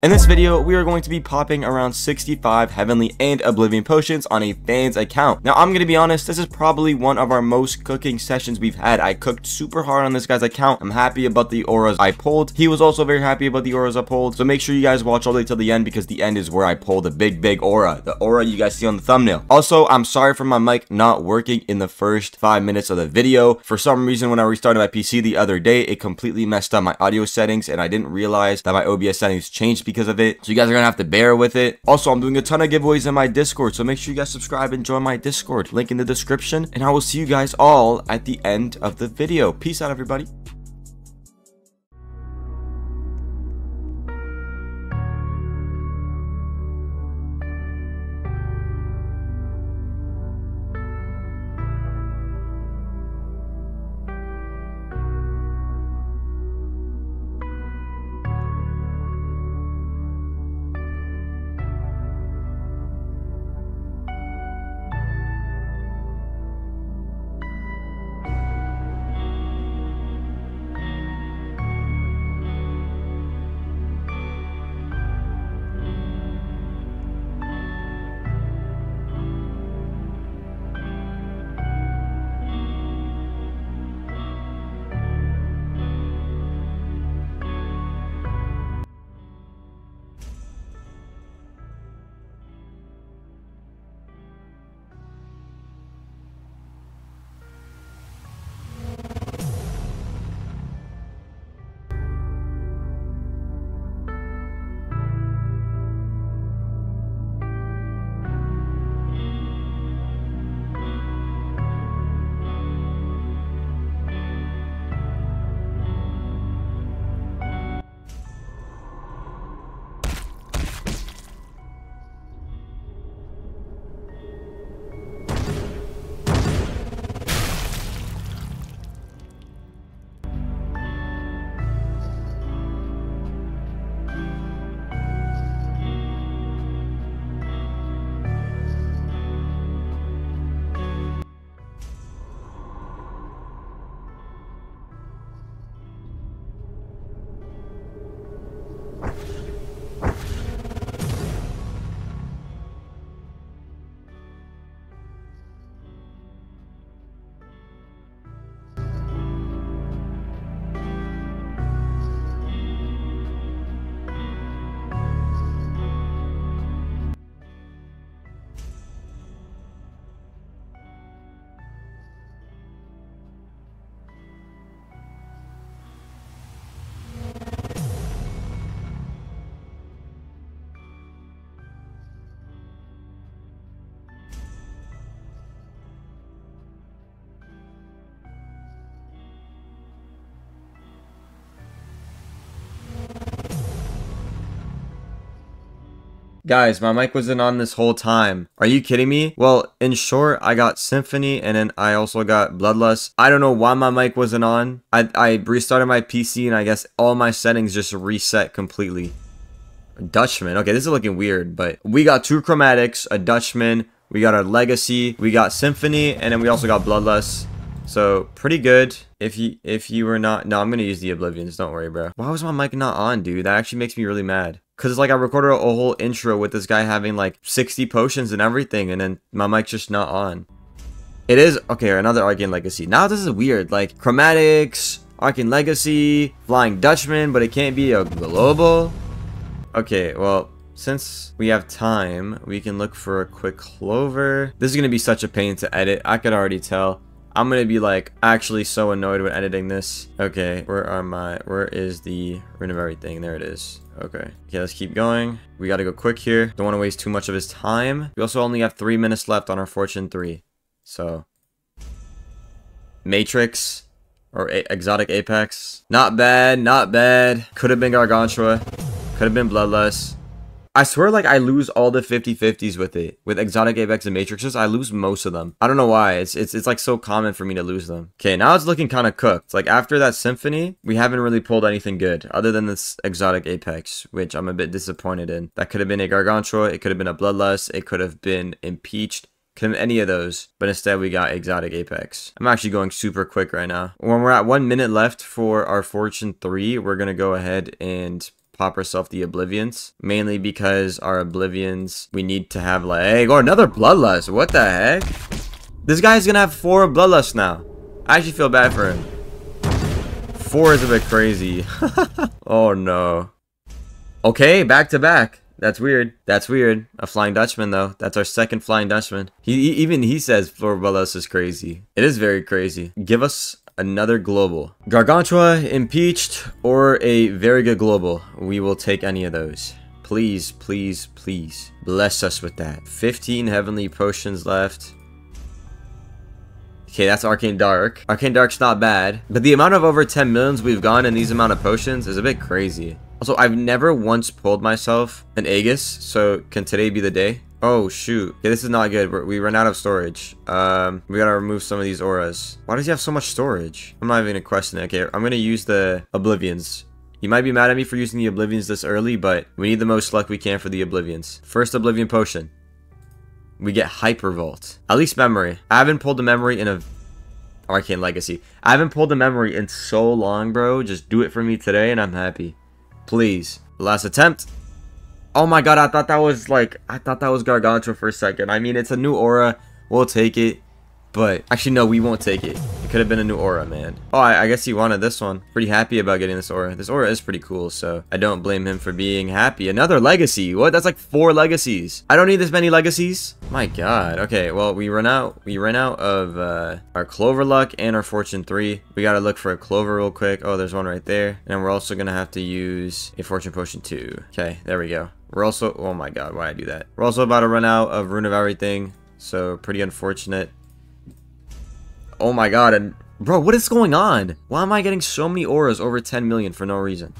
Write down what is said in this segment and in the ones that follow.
In this video, we are going to be popping around 65 Heavenly and Oblivion potions on a fan's account. Now, I'm going to be honest, this is probably one of our most cooking sessions we've had. I cooked super hard on this guy's account. I'm happy about the auras I pulled. He was also very happy about the auras I pulled. So make sure you guys watch all the way till the end, because the end is where I pull the big aura. The aura you guys see on the thumbnail. Also, I'm sorry for my mic not working in the first 5 minutes of the video. For some reason, when I restarted my PC the other day, it completely messed up my audio settings, and I didn't realize that my OBS settings changed because of it, so you guys are gonna have to bear with it. Also, I'm doing a ton of giveaways in my Discord, so make sure you guys subscribe and join my Discord, link in the description, and I will see you guys all at the end of the video. Peace out, everybody. Guys, my mic wasn't on this whole time. Are you kidding me? Well, in short, I got Symphony, and then I also got Bloodlust. I don't know why my mic wasn't on. I restarted my PC, and I guess all my settings just reset completely. Dutchman. Okay, this is looking weird, but we got two Chromatics, a Dutchman. We got our Legacy. We got Symphony, and then we also got Bloodlust. So, pretty good. If you were not... No, I'm going to use the Oblivions. Don't worry, bro. Why was my mic not on, dude? That actually makes me really mad. Because it's like I recorded a whole intro with this guy having like 60 potions and everything. And then my mic's just not on. It is... Okay, another Arcane Legacy. Now this is weird. Like, Chromatics, Arcane Legacy, Flying Dutchman. But it can't be a global. Okay, well... Since we have time, we can look for a quick Clover. This is going to be such a pain to edit. I could already tell. I'm gonna be like actually so annoyed when editing this. Okay, where is the Rune of Everything? There it is. Okay, let's keep going. We gotta go quick here. Don't want to waste too much of his time. We also only have 3 minutes left on our Fortune 3. So Matrix or Exotic Apex. Not bad, not bad. Could have been Gargantua. Could have been Bloodlust. I swear, like, I lose all the 50-50s with it. With Exotic Apex and Matrixes, I lose most of them. I don't know why. It's like so common for me to lose them. Okay, now it's looking kind of cooked. Like, after that Symphony, we haven't really pulled anything good. Other than this Exotic Apex, which I'm a bit disappointed in. That could have been a Gargantua. It could have been a Bloodlust. It could have been Impeached. Could have been any of those. But instead, we got Exotic Apex. I'm actually going super quick right now. When we're at 1 minute left for our Fortune 3, we're going to go ahead and... pop herself the Oblivions, mainly because our Oblivions, we need to have like, or another Bloodlust. What the heck? This guy's gonna have 4 Bloodlust now. I actually feel bad for him. 4 is a bit crazy. Oh no. Okay, back to back. That's weird. That's weird. A Flying Dutchman though. That's our second Flying Dutchman. He says Flora Bloodlust is crazy. It is very crazy. Give us another global. Gargantua, Impeached, or a very good global. We will take any of those. Please, please, please. Bless us with that. 15 Heavenly Potions left. Okay, that's Arcane Dark. Arcane Dark's not bad, but the amount of over 10 millions we've gone in these amount of potions is a bit crazy. Also, I've never once pulled myself an Aegis, so can today be the day? Oh, shoot. Okay, this is not good. We run out of storage. We gotta remove some of these auras. Why does he have so much storage? I'm not even gonna question it. Okay, I'm gonna use the Oblivions. You might be mad at me for using the Oblivions this early, but we need the most luck we can for the Oblivions. First Oblivion Potion. We get Hypervolt. At least memory. I haven't pulled the memory in a... Arcane Legacy. I haven't pulled the memory in so long, bro. Just do it for me today and I'm happy. Please. Last attempt. Oh my god, I thought that was like... I thought that was Gargantua for a second. I mean, it's a new aura. We'll take it. But... Actually, no, we won't take it. It could have been a new aura, man. Oh, I guess he wanted this one. Pretty happy about getting this aura. This aura is pretty cool, so I don't blame him for being happy. Another legacy. What? That's like 4 legacies. I don't need this many legacies. My god. Okay, well, we ran out of our Clover Luck and our Fortune 3. We gotta look for a Clover real quick. Oh, there's one right there. And we're also gonna have to use a Fortune Potion 2. Okay, there we go. We're also... Oh my god, why did I do that? We're also about to run out of Rune of Everything, so pretty unfortunate. Oh my god, and bro, what is going on? Why am I getting so many auras over 10 million for no reason?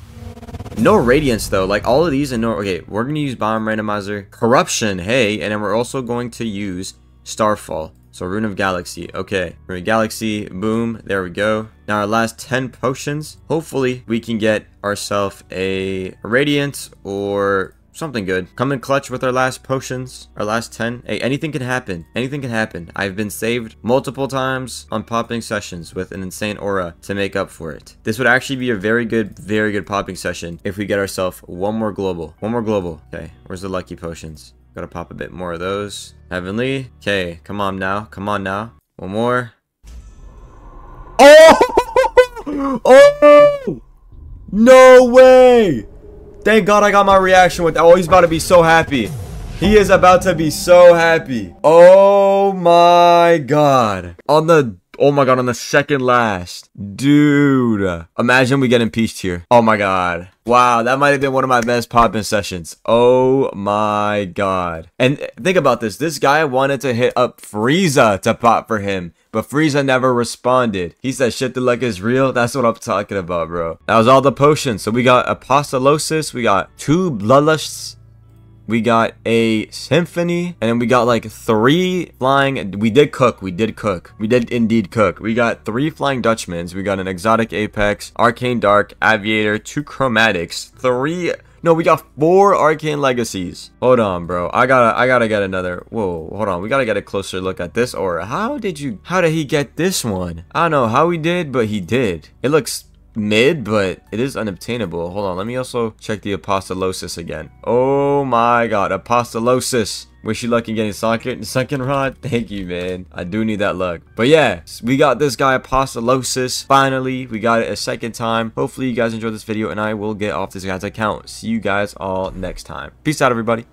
No Radiance though, like all of these and no... Okay, we're gonna use Bomb Randomizer. Corruption, hey, and then we're also going to use Starfall. So Rune of Galaxy, okay. Rune of Galaxy, boom, there we go. Now our last 10 potions. Hopefully we can get ourselves a Radiance or... something good. Come in clutch with our last potions. Our last 10. Hey, anything can happen. Anything can happen. I've been saved multiple times on popping sessions with an insane aura to make up for it. This would actually be a very good popping session if we get ourselves one more global. One more global. Okay, where's the lucky potions? Gotta pop a bit more of those. Heavenly. Okay, come on now. Come on now. One more. Oh! Oh! No way! Thank God I got my reaction with that. Oh, he's about to be so happy. He is about to be so happy. Oh my God. On the second last. Dude. Imagine we get impeached here. Oh my God. Wow, that might have been one of my best popping sessions. Oh my God. And think about this. This guy wanted to hit up Frieza to pop for him, but Frieza never responded. He said shit the luck is real. That's what I'm talking about, bro. That was all the potions. So we got Apostolos, we got 2 Bloodlusts, we got a Symphony, and then we got like 3 flying... We did indeed cook. We got 3 Flying Dutchmans. We got an Exotic Apex, Arcane Dark, Aviator, 2 Chromatics, 3... No, we got 4 Arcane Legacies. Hold on, bro. I gotta get another. Whoa, hold on. We gotta get a closer look at this aura. How did he get this one? I don't know how he did, but he did. It looks mid, but it is unobtainable. Hold on. Let me also check the Apostolosis again. Oh my god. Apostolosis. Wish you luck in getting second rod. Thank you, man. I do need that luck. But yeah, we got this guy Apostolosis. Finally, we got it a second time. Hopefully you guys enjoyed this video and I will get off this guy's account. See you guys all next time. Peace out, everybody.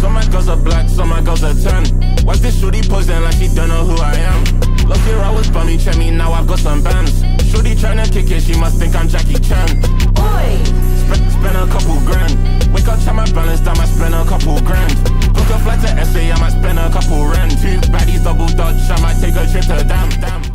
Some my girls are black, some my girls are tan. Watch this shorty posing like she don't know who I am. Look here, I was bummy, check me, now I've got some bands. Shorty tryna kick it, she must think I'm Jackie Chan. Oi! Spend a couple grand. Wake up, check my balance, I might spend a couple grand. Book a flight to SA, I might spend a couple rand. 2 baddies, double dutch, I might take a trip to Dam.